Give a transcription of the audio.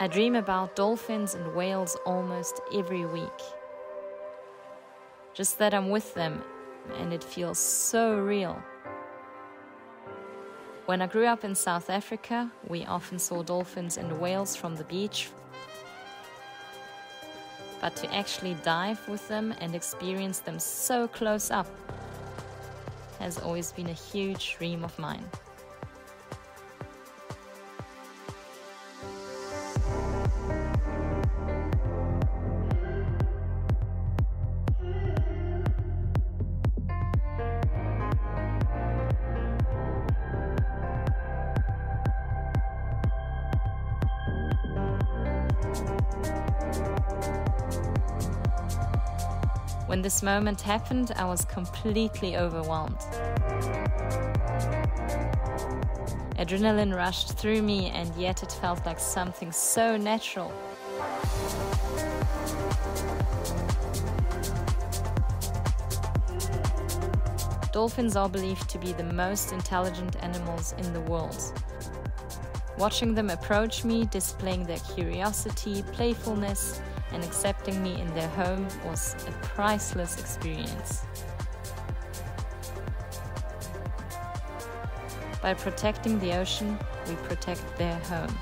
I dream about dolphins and whales almost every week. Just that I'm with them, and it feels so real. When I grew up in South Africa, we often saw dolphins and whales from the beach. But to actually dive with them and experience them so close up has always been a huge dream of mine. When this moment happened, I was completely overwhelmed. Adrenaline rushed through me, and yet it felt like something so natural. Dolphins are believed to be the most intelligent animals in the world. Watching them approach me, displaying their curiosity, playfulness, and accepting me in their home was a priceless experience. By protecting the ocean, we protect their home.